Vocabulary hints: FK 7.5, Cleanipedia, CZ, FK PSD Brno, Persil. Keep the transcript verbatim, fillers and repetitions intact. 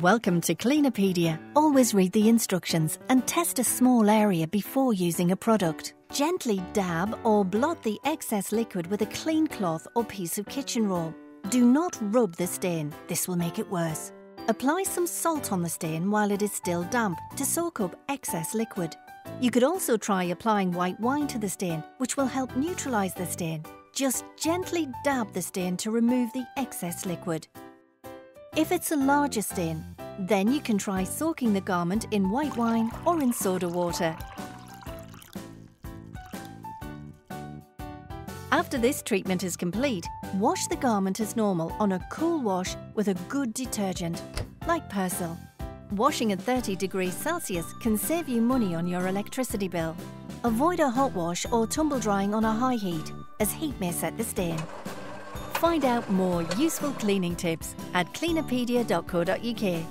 Welcome to Cleanipedia. Always read the instructions and test a small area before using a product. Gently dab or blot the excess liquid with a clean cloth or piece of kitchen roll. Do not rub the stain. This will make it worse. Apply some salt on the stain while it is still damp to soak up excess liquid. You could also try applying white wine to the stain, which will help neutralize the stain. Just gently dab the stain to remove the excess liquid. If it's a larger stain, then you can try soaking the garment in white wine or in soda water. After this treatment is complete, wash the garment as normal on a cool wash with a good detergent, like Persil. Washing at thirty degrees Celsius can save you money on your electricity bill. Avoid a hot wash or tumble drying on a high heat, as heat may set the stain. Find out more useful cleaning tips at cleanipedia dot co dot U K.